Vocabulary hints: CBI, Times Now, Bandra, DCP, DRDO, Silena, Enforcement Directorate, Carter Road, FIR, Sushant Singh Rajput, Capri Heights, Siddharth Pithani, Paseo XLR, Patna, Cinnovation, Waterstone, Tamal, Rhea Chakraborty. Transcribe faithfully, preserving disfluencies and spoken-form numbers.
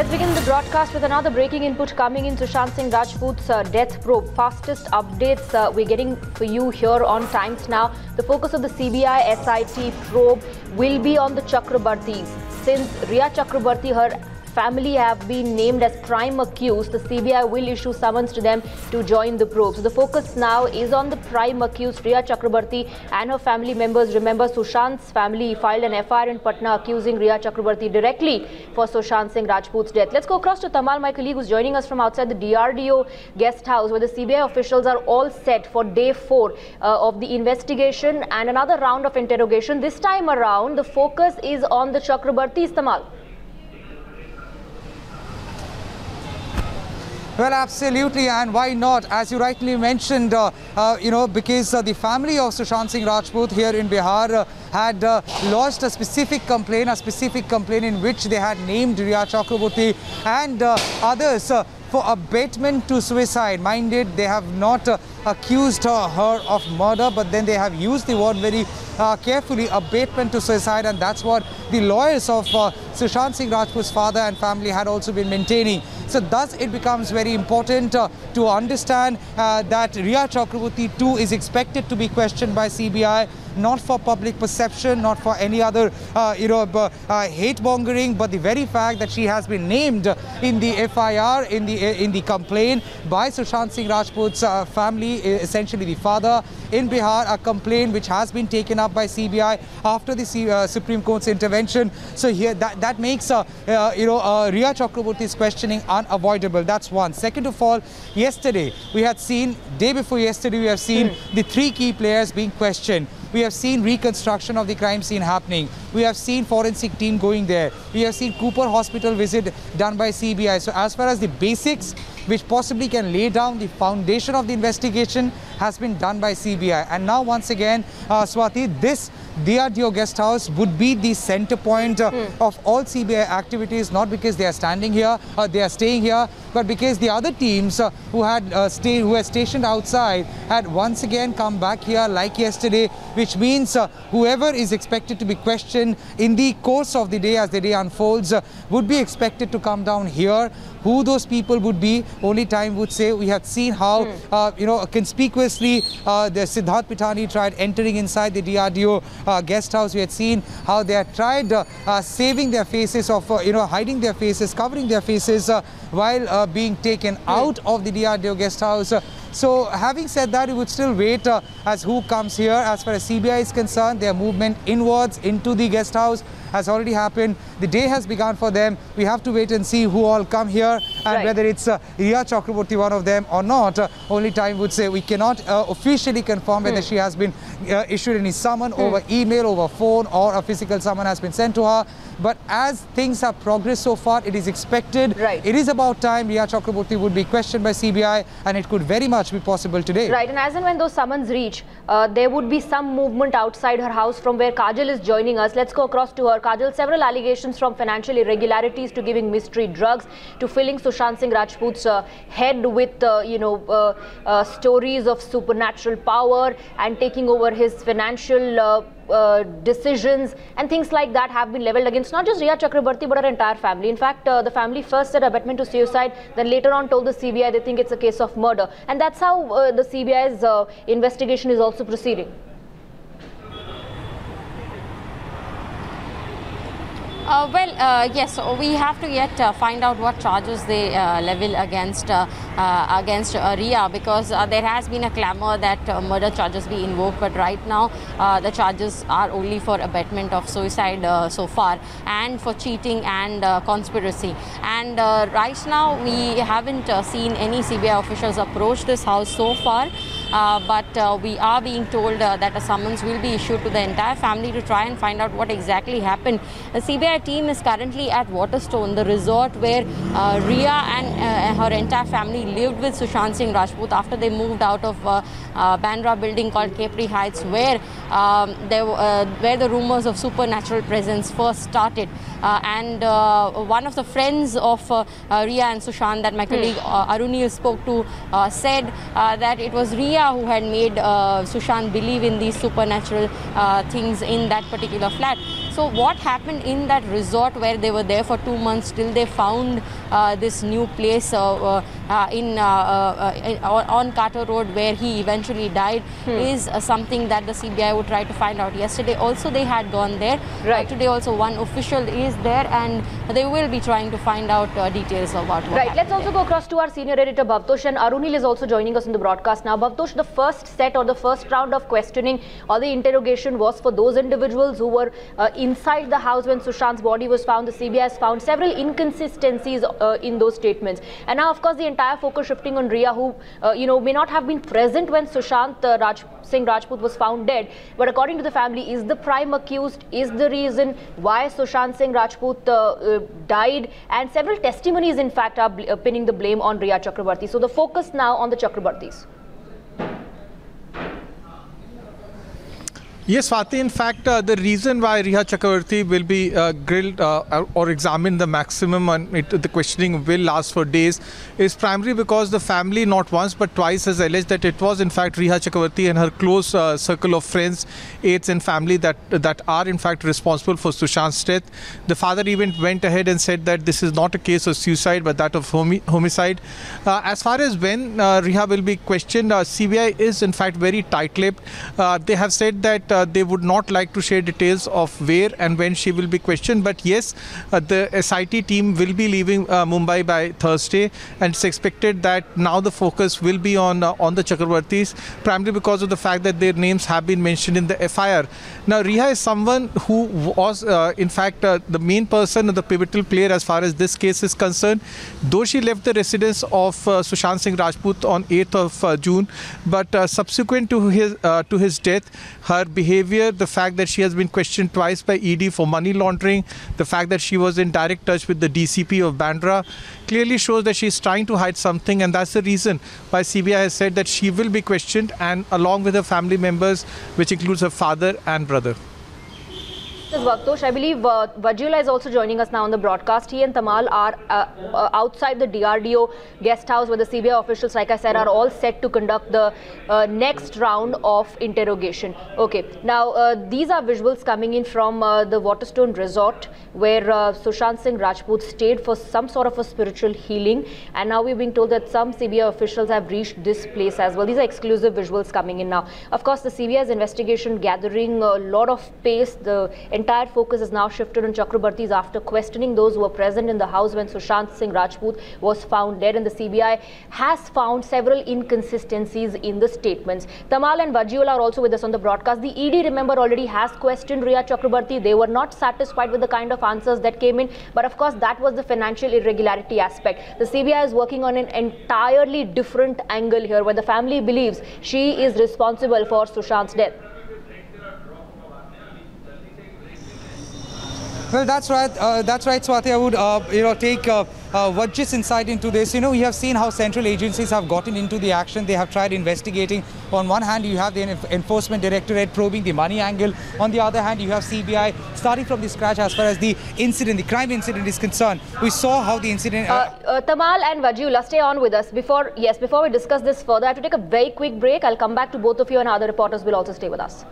Let's begin the broadcast with another breaking input coming in. Sushant Singh Rajput's uh, death probe. Fastest updates uh, we're getting for you here on Times Now. The focus of the C B I S I T probe will be on the Chakrabortys. Since Rhea Chakraborty, her family have been named as prime accused, the C B I will issue summons to them to join the probe. So the focus now is on the prime accused, Rhea Chakraborty, and her family members. Remember, Sushant's family filed an F I R in Patna accusing Rhea Chakraborty directly for Sushant Singh Rajput's death. Let's go across to Tamal, my colleague, who's joining us from outside the D R D O guest house, where the C B I officials are all set for day four uh, of the investigation and another round of interrogation. This time around, the focus is on the Chakrabortys, Tamal. Well, absolutely, and why not? As you rightly mentioned, uh, uh, you know, because uh, the family of Sushant Singh Rajput here in Bihar uh, had uh, lodged a specific complaint, a specific complaint in which they had named Rhea Chakraborty and uh, others uh, for abatement to suicide. Mind it, they have not uh, accused her, her of murder, but then they have used the word very uh, carefully, abatement to suicide, and that's what the lawyers of uh, Sushant Singh Rajput's father and family had also been maintaining. So thus it becomes very important uh, to understand uh, that Rhea Chakraborty too is expected to be questioned by C B I, not for public perception, not for any other uh, you know, uh, hate-mongering, but the very fact that she has been named in the F I R, in the, in the complaint by Sushant Singh Rajput's uh, family, essentially the father, in Bihar, a complaint which has been taken up by C B I after the C uh, Supreme Court's intervention. So here, that, that makes uh, uh, you know, uh, Rhea Chakraborty's questioning unavoidable. That's one. Second of all, yesterday we had seen, day before yesterday, we have seen mm. the three key players being questioned. We have seen reconstruction of the crime scene happening. We have seen forensic team going there. We have seen Cooper Hospital visit done by C B I. So as far as the basics, which possibly can lay down the foundation of the investigation, has been done by C B I. And now once again, uh, Swati, this D R D O guest house would be the center point uh, mm. of all C B I activities, not because they are standing here, uh, they are staying here, but because the other teams uh, who had uh, stay, who were stationed outside had once again come back here like yesterday, which means uh, whoever is expected to be questioned in the course of the day as the day unfolds uh, would be expected to come down here. Who those people would be, only time would say. We have seen how mm. uh, you know, conspicuously uh, the Siddharth Pithani tried entering inside the D R D O uh, guest house. We had seen how they had tried uh, uh, saving their faces, of uh, you know, hiding their faces, covering their faces uh, while uh, being taken mm. out of the D R D O guest house. Uh, So, having said that, we would still wait uh, as who comes here. As far as C B I is concerned, their movement inwards into the guest house has already happened. The day has begun for them. We have to wait and see who all come here, and right. whether it's uh, Rhea Chakraborty, one of them, or not. Uh, only time would say. We cannot uh, officially confirm whether mm. she has been uh, issued any summon mm. over email, over phone, or a physical summon has been sent to her. But as things have progressed so far, it is expected. Right. It is about time Rhea Chakraborty would be questioned by C B I, and it could very much be possible today. Right, and as and when those summons reach, uh, there would be some movement outside her house from where Kajal is joining us. Let's go across to her. Kajal, several allegations from financial irregularities to giving mystery drugs to filling Sushant Singh Rajput's uh, head with, uh, you know, uh, uh, stories of supernatural power and taking over his financial uh, uh, decisions and things like that have been leveled against not just Rhea Chakraborty but her entire family. In fact, uh, the family first said abatement to suicide, then later on told the C B I they think it's a case of murder. And that That's how uh, the C B I's uh, investigation is also proceeding. Uh, well, uh, yes, so we have to yet uh, find out what charges they uh, level against uh, uh, against uh, Rhea, because uh, there has been a clamour that uh, murder charges be invoked, but right now uh, the charges are only for abatement of suicide uh, so far, and for cheating and uh, conspiracy. And uh, right now we haven't uh, seen any C B I officials approach this house so far, uh, but uh, we are being told uh, that a summons will be issued to the entire family to try and find out what exactly happened. The C B I team is currently at Waterstone, the resort where uh, Rhea and uh, her entire family lived with Sushant Singh Rajput after they moved out of uh, uh, Bandra building called Capri Heights, where um, there, uh, where the rumors of supernatural presence first started. Uh, and uh, one of the friends of uh, uh, Rhea and Sushant that my colleague uh, Arunil spoke to uh, said uh, that it was Rhea who had made uh, Sushant believe in these supernatural uh, things in that particular flat. So what happened in that resort where they were there for two months till they found uh, this new place uh, uh, in, uh, uh, in uh, on Carter Road where he eventually died hmm. is uh, something that the C B I would try to find out. Yesterday also they had gone there. Right. Uh, today also one official is there and they will be trying to find out uh, details about what Right. Let's also there. go across to our senior editor Bhavtosh, and Arunil is also joining us in the broadcast now. Bhavtosh, the first set or the first round of questioning or the interrogation was for those individuals who were uh, inside the house when Sushant's body was found. The C B I has found several inconsistencies uh, in those statements. And now, of course, the entire focus shifting on Rhea, who, uh, you know, may not have been present when Sushant uh, Raj Singh Rajput was found dead. But according to the family, is the prime accused, is the reason why Sushant Singh Rajput uh, uh, died. And several testimonies, in fact, are uh, pinning the blame on Rhea Chakraborty. So the focus now on the Chakrabortys. Yes, Swati, in fact, uh, the reason why Rhea Chakraborty will be uh, grilled uh, or examined the maximum and it, the questioning will last for days is primarily because the family not once but twice has alleged that it was in fact Rhea Chakraborty and her close uh, circle of friends, aides and family that that are in fact responsible for Sushant's death. The father even went ahead and said that this is not a case of suicide but that of homi homicide. Uh, as far as when uh, Rhea will be questioned, uh, C B I is in fact very tight-lipped. Uh, they have said that uh, Uh, they would not like to share details of where and when she will be questioned. But yes, uh, the S I T team will be leaving uh, Mumbai by Thursday, and it's expected that now the focus will be on uh, on the Chakrabortys, primarily because of the fact that their names have been mentioned in the F I R. Now, Rhea is someone who was, uh, in fact, uh, the main person and the pivotal player as far as this case is concerned. Though she left the residence of uh, Sushant Singh Rajput on eighth of June, but uh, subsequent to his uh, to his death, her behavior. Behavior, the fact that she has been questioned twice by E D for money laundering, the fact that she was in direct touch with the D C P of Bandra, clearly shows that she's trying to hide something, and that's the reason why C B I has said that she will be questioned, and along with her family members, which includes her father and brother. This is Bhavtosh. I believe uh, Vajula is also joining us now on the broadcast. He and Tamal are uh, uh, outside the D R D O guest house where the C B I officials, like I said, are all set to conduct the uh, next round of interrogation. Okay, now uh, these are visuals coming in from uh, the Waterstone resort where uh, Sushant Singh Rajput stayed for some sort of a spiritual healing, and now we're being told that some C B I officials have reached this place as well. These are exclusive visuals coming in now. Of course, the C B I's investigation gathering a lot of pace. The entire focus is now shifted on Chakraborty's after questioning those who were present in the house when Sushant Singh Rajput was found dead, and the C B I has found several inconsistencies in the statements. Tamal and Vajiola are also with us on the broadcast. The E D, remember, already has questioned Rhea Chakraborty. They were not satisfied with the kind of answers that came in, but of course that was the financial irregularity aspect. The C B I is working on an entirely different angle here where the family believes she is responsible for Sushant's death. Well, that's right. Uh, that's right, Swati. I would, uh, you know, take uh, uh, Vaj's insight into this. You know, you have seen how central agencies have gotten into the action. They have tried investigating. On one hand, you have the Enforcement Directorate probing the money angle. On the other hand, you have C B I starting from the scratch as far as the incident, the crime incident is concerned. We saw how the incident... Uh, uh, Tamal and Vajula, stay on with us. Before, yes, before we discuss this further, I have to take a very quick break. I'll come back to both of you, and other reporters will also stay with us.